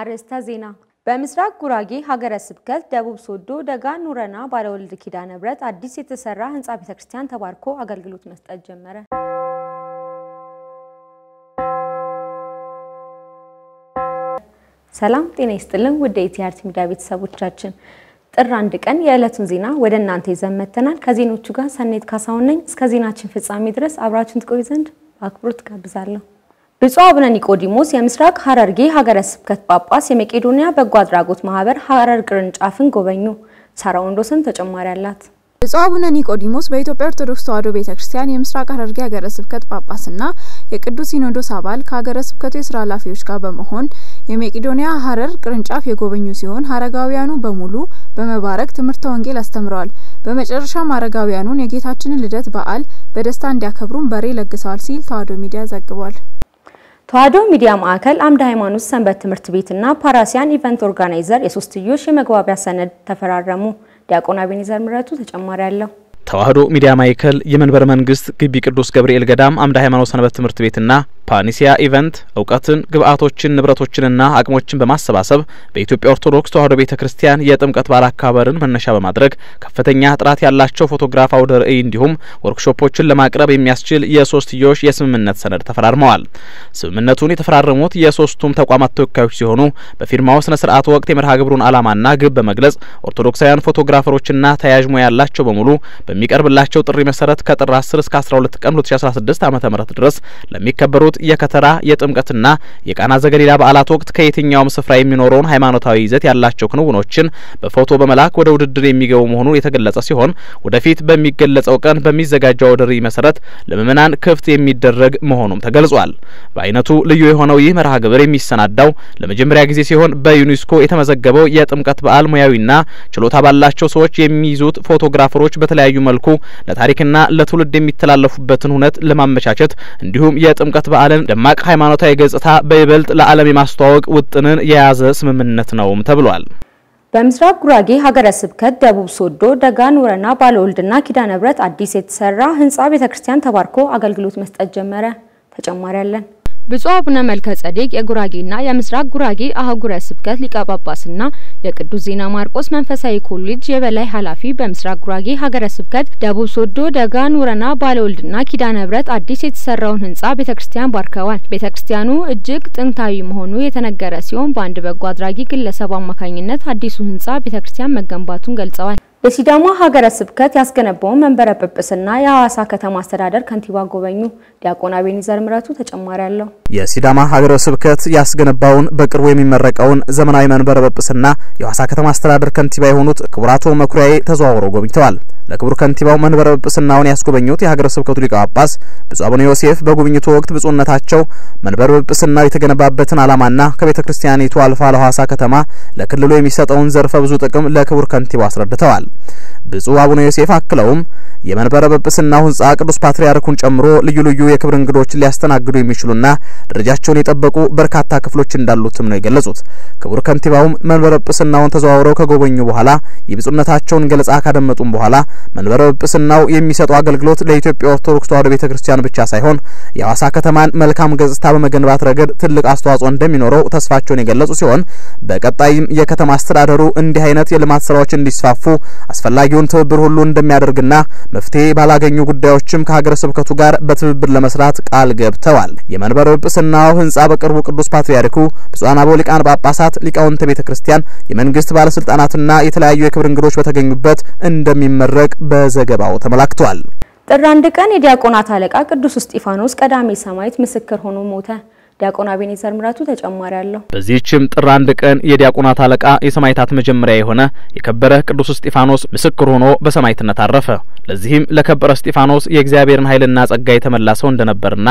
عرستا زينا. በምስራቅ ጉራጌ ሀገረ ስብከት ደቡብ ሶዶ ደጋ ኑረና ባለወልድ ኪዳነ ብረት አዲስ የተሰራ ህንጻ ቤተክርስቲያን ተባርኮ አገልግሎት መስጠት ጀመረ። ሰላም ጤና ይስጥልን ውድ ኢቲአርቲ ሚዲያ ቤተሰቦቻችን ጥር 1 ቀን የዕለቱን ዜና ወደ እናንተ ይዘን መጥተናል። ከዜናዎቹ ጋር ሰኔት ካሳሁን ነኝ። እስከ ዜናችን ፍጻሜ ድረስ አብራችሁን ትቆዩ ዘንድ በአክብሮት ጋብዛለሁ። ብፁዕ አቡነ ኒቆዲሞስ የምስራቅ ሀረርጌ ሀገረ ስብከት ጳጳስ የመቄዶንያ በጎ አድራጎት ማህበር ሀረር ቅርንጫፍን ጎበኙ። ሳራ ወንዶሰን ተጨማሪ አላት። ብፁዕ አቡነ ኒቆዲሞስ በኢትዮጵያ ኦርቶዶክስ ተዋሕዶ ቤተክርስቲያን የምስራቅ ሀረርጌ ሀገረ ስብከት ጳጳስና የቅዱስ ሲኖዶስ አባል ከሀገረ ስብከቱ የሥራ ኃላፊዎች ጋር በመሆን የመቄዶንያ ሀረር ቅርንጫፍ የጎበኙ ሲሆን ሀረጋውያኑ በሙሉ በመባረክ ትምህርተ ወንጌል አስተምረዋል። በመጨረሻ ሀረጋውያኑን የጌታችንን ልደት በዓል በደስታ እንዲያከብሩም በሬ ለግሰዋል ሲል ተዋሕዶ ሚዲያ ዘግቧል። ተዋሕዶ ሚዲያ ማዕከል አምደ ሃይማኖት ሰንበት ትምህርት ቤትና ፓራሲያን ኢቨንት ኦርጋናይዘር የሶስትዮሽ የመግባቢያ ሰነድ ተፈራረሙ። ዲያቆን አቤኔዘር ምረቱ ተጨማሪ አለው። ተዋሕዶ ሚዲያ ማዕከል የመንበረ መንግስት ግቢ ቅዱስ ገብርኤል ገዳም አምደ ሃይማኖት ሰንበት ትምህርት ቤትና ፓራሲያ ኢቨንት ዕውቀትን ግብአቶችን ንብረቶችንና አቅሞችን በማሰባሰብ በኢትዮጵያ ኦርቶዶክስ ተዋሕዶ ቤተክርስቲያን የጥምቀት በዓል አከባበርን መነሻ በማድረግ ከፍተኛ ጥራት ያላቸው ፎቶግራፍ አውደ ርዕይ እንዲሁም ወርክሾፖችን ለማቅረብ የሚያስችል የሶስትዮሽ የስምምነት ሰነድ ተፈራርመዋል። ስምምነቱን የተፈራረሙት የሶስቱም ተቋማት ተወካዮች ሲሆኑ በፊርማው ስነ ስርዓት ወቅት የመርሃ ግብሩን ዓላማና ግብ በመግለጽ ኦርቶዶክሳውያን ፎቶግራፈሮችና ተያያዥ ሙያ ያላቸው በሙሉ በሚቀርብላቸው ጥሪ መሰረት ከጥር 10 እስከ 12 ቀን 2016 ዓ.ም ድረስ ለሚከበሩ የከተራ የጥምቀትና የቃና ዘገሊላ በዓላት ወቅት ከየትኛውም ስፍራ የሚኖሩን ሃይማኖታዊ ይዘት ያላቸው ክንውኖችን በፎቶ በመላክ ወደ ውድድር የሚገቡ መሆኑን የተገለጸ ሲሆን ወደፊት በሚገለጸው ቀን በሚዘጋጀው ውድድር መሰረት ለምእመናን ክፍት የሚደረግ መሆኑም ተገልጿል። በአይነቱ ልዩ የሆነው ይህ መርሃ ግብር የሚሰናዳው ለመጀመሪያ ጊዜ ሲሆን በዩኔስኮ የተመዘገበው የጥምቀት በዓል ሙያዊና ችሎታ ባላቸው ሰዎች የሚይዙት ፎቶግራፈሮች በተለያዩ መልኩ ለታሪክና ለትውልድ የሚተላለፉበትን ሁነት ለማመቻቸት እንዲሁም የጥምቀት በዓልን ደማቅ ሃይማኖታዊ ገጽታ በይበልጥ ለዓለም የማስተዋወቅ ውጥንን የያዘ ስምምነት ነውም ተብሏል። በምስራቅ ጉራጌ ሀገረ ስብከት ደቡብ ሶዶ ደጋ ኑረና ባለወልድና ኪዳነ ብረት አዲስ የተሰራ ህንጻ ቤተክርስቲያን ተባርኮ አገልግሎት መስጠት ጀመረ። ተጨማሪ አለን። ብፁዕ አቡነ መልከ ጸዴቅ የጉራጌና የምስራቅ ጉራጌ አህጉረ ስብከት ሊቀ ጳጳስና የቅዱስ ዜና ማርቆስ መንፈሳዊ ኮሌጅ የበላይ ኃላፊ በምስራቅ ጉራጌ ሀገረ ስብከት ደቡብ ሶዶ ደጋ ኑረና ባለወልድና ኪዳነ ብረት አዲስ የተሰራውን ህንጻ ቤተክርስቲያን ባርከዋል። ቤተክርስቲያኑ እጅግ ጥንታዊ መሆኑ የተነገረ ሲሆን በአንድ በጎ አድራጊ ግለሰብ አማካኝነት አዲሱ ህንጻ ቤተክርስቲያን መገንባቱን ገልጸዋል። የሲዳማ ሀገረ ስብከት ያስገነባውን መንበረ ጵጵስና የሐዋሳ ከተማ አስተዳደር ከንቲባ ጎበኙ። ዲያቆን አቤኔዘር ምረቱ ተጨማሪ አለው። የሲዳማ ሀገረ ስብከት ያስገነባውን በቅርቡ የሚመረቀውን ዘመናዊ መንበረ ጵጵስና የሐዋሳ ከተማ አስተዳደር ከንቲባ የሆኑት ክቡር አቶ መኩሪያዬ ተዘዋውረው ጎብኝተዋል። ለክቡር ከንቲባው መንበረ ጵጵስናውን ያስጎበኙት የሀገረ ስብከቱ ሊቀ ጳጳስ ብፁዕ አቡነ ዮሴፍ በጉብኝቱ ወቅት ብፁዕነታቸው መንበረ ጵጵስናው የተገነባበትን ዓላማና ከቤተክርስቲያኒቱ አልፋ ለሐዋሳ ከተማ ለክልሉ የሚሰጠውን ዘርፈ ብዙ ጥቅም ለክቡር ከንቲባው አስረድተዋል። ብፁዕ አቡነ ዮሴፍ አክለውም የመንበረ ጵጵስናው ህንጻ ቅዱስ ፓትርያርኩን ጨምሮ ልዩ ልዩ የክብር እንግዶችን ሊያስተናግዱ የሚችሉና ደረጃቸውን የጠበቁ በርካታ ክፍሎች እንዳሉትም ነው የገለጹት። ክቡር ከንቲባውም መንበረ ጵጵስናውን ተዘዋውረው ከጎበኙ በኋላ የብፁዕነታቸውን ገለጻ ካደመጡ በኋላ መንበረ ጵጵስናው የሚሰጠው አገልግሎት ለኢትዮጵያ ኦርቶዶክስ ተዋሕዶ ቤተክርስቲያን ብቻ ሳይሆን የሐዋሳ ከተማን መልካም ገጽታ በመገንባት ረገድ ትልቅ አስተዋጽኦ እንደሚኖረው ተስፋቸውን የገለጹ ሲሆን በቀጣይም የከተማ አስተዳደሩ እንዲህ አይነት የልማት ስራዎች እንዲስፋፉ አስፈላጊውን ትብብር ሁሉ እንደሚያደርግና መፍትሄ ባላገኙ ጉዳዮችም ከሀገረ ስብከቱ ጋር በትብብር ለመስራት ቃል ገብተዋል። የመንበረ ጵጵስናው ህንጻ በቅርቡ ቅዱስ ፓትርያርኩ ብፁዓን አበው ሊቃነ ጳጳሳት ሊቃውንተ ቤተክርስቲያን የመንግስት ባለስልጣናትና የተለያዩ የክብር እንግዶች በተገኙበት እንደሚመረቅ በዘገባው ተመላክቷል። ጥር 1 ቀን የዲያቆናት አለቃ ቅዱስ እስጢፋኖስ ቀዳሚ ሰማዕት ምስክር ሆኖ ሞተ። ዲያቆን አቤኔዘር ምራቱ ተጨማሪ አለው። በዚህችም ጥር 1 ቀን የዲያቆናት አለቃ የሰማዕታት መጀመሪያ የሆነ የከበረ ቅዱስ እስጢፋኖስ ምስክር ሆኖ በሰማዕትነት አረፈ። ለዚህም ለከበረ እስጢፋኖስ የእግዚአብሔርን ኃይልና ጸጋ የተመላሰው እንደነበርና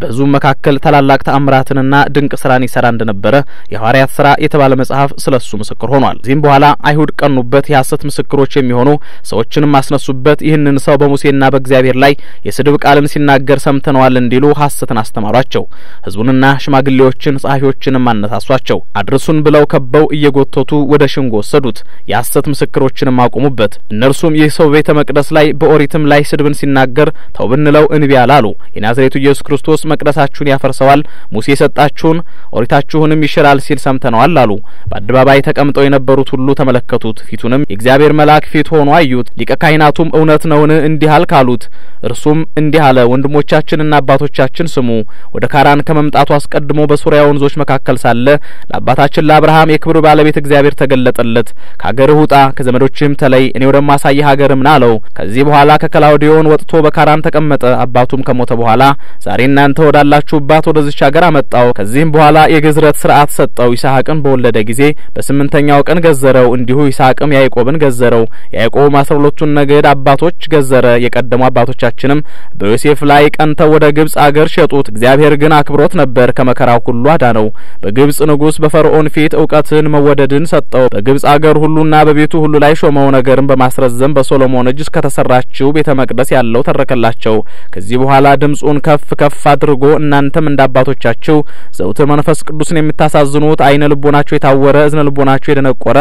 በዙም መካከል ተላላቅ ተአምራትንና ድንቅ ስራን ይሰራ እንደነበረ የሐዋርያት ስራ የተባለ መጽሐፍ ስለሱ ምስክር ሆኗል። ዚህም በኋላ አይሁድ ቀኑበት የሐሰት ምስክሮች የሚሆኑ ሰዎችንም ማስነሱበት ይህንን ሰው በሙሴና በእግዚአብሔር ላይ የስድብ ቃልን ሲናገር ሰምተናል እንዲሉ ሐሰትን አስተማሯቸው። ህዝቡንና نا شماغليوچن صحافيوچن ማነሳሷቸው አድርሱን ብለው ከበው እየጎተቱ ወደ ሽንጎ ሰዱት ያስተት መስክሮችን ማቆሙበት እነርሱም የሰው ቤተ መቅደስ ላይ በኦሪትም ላይ ስድብን ሲናገር ተውብንለው እንቢያላሉ የናዝሬቱ ኢየሱስ ክርስቶስ መቅደሳችሁን ያፈርሰዋል ሙሴ የሰጣችሁን ኦሪታችሁንም ይሽራል ሲል ሰምተናል አሉ በአደባባይ ተቀምጠው የነበሩት ሁሉ ተመለከቱት ፊቱንም የእግዚአብሔር መልአክ ፊት ሆኖ አዩት ሊቀ ካህናቱም እውነት ነውን እንዲሃል ካሉት እርሱም እንዲያለ ወንድሞቻችንና አባቶቻችን ስሙ ወደ ካራን ከመምጣቱ አስቀድሞ በሶርያ ወንዞች መካከል ሳለ ለአባታችን ለአብርሃም የክብሩ ባለቤት እግዚአብሔር ተገለጠለት ካገርህ ውጣ ከዘመዶችህም ተለይ እኔ ወደማሳይ ሀገርም ናለው ከዚህ በኋላ ከከላውዲዮን ወጥቶ በካራን ተቀመጠ አባቱም ከሞተ በኋላ ዛሬ እናንተ ወዳላችሁባት ወደዚህ ሀገር አመጣው ከዚህም በኋላ የግዝረት ሥርዓት ሰጠው ይስሐቅን በወለደ ጊዜ በ8ኛው ቀን ገዘረው እንዲሁ ይስሐቅም ያዕቆብን ገዘረው ያዕቆብ 12ቱን ነገድ አባቶች ገዘረ የቀደሙ አባቶቻችንም በዮሴፍ ላይ ቀንተው ወደ ግብጽ አገር ሸጡት እግዚአብሔር ግን አክብሮት ነበር ከመከራው ሁሉ አዳነው በግብጽ ንጉስ በፈርዖን ፊት ዕውቀትን መወደድን ሰጠው በግብጽ አገር ሁሉና በቤቱ ሁሉ ላይ ሾመው ነገርን በማስረዘም በሶሎሞን እጅስ ከተሰራችው ቤተ መቅደስ ያለው ተረከላቸው ከዚህ በኋላ ድምጹን ከፍ ከፍ አድርጎ እናንተም እንዳባቶቻችሁ ዘውትር መንፈስ ቅዱስን የምታሳዝኑት አይነ ልቦናችሁ የታወረ እዝነ ልቦናችሁ የደነቆረ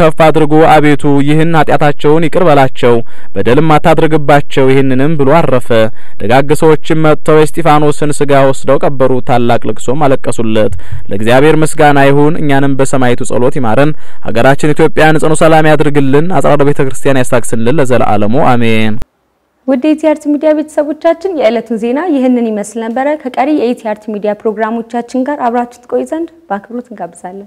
ከፍ አድርጎ አቤቱ ይህን ኃጢያታቸውን ይቅር በላቸው በደልም አታድርግባቸው ይህንንም ብሎ አረፈ ደጋግ ሰዎችም መጥተው እስጢፋኖስን ስጋ ወስደው ቀበሩ ታላቅ ልቅሶም አለቀሱለት ለእግዚአብሔር ምስጋና ይሁን እኛንም በሰማይቱ ጸሎት ይማረን ሀገራችን ኢትዮጵያን ጽኑ ሰላም ያድርግልን አጽራደ ቤተክርስቲያን ያሳክስልን ለዘላለም አሜን ወደ ኢቲአርት ሚዲያ ቤተሰቦቻችን የዕለቱን ዜና ይህንን ይመስል ነበር ከቀሪ የኢቲአርት ሚዲያ ፕሮግራሞቻችን ጋር አብራችሁት ቆይ ዘንድ በአክብሮት እንጋብዛለን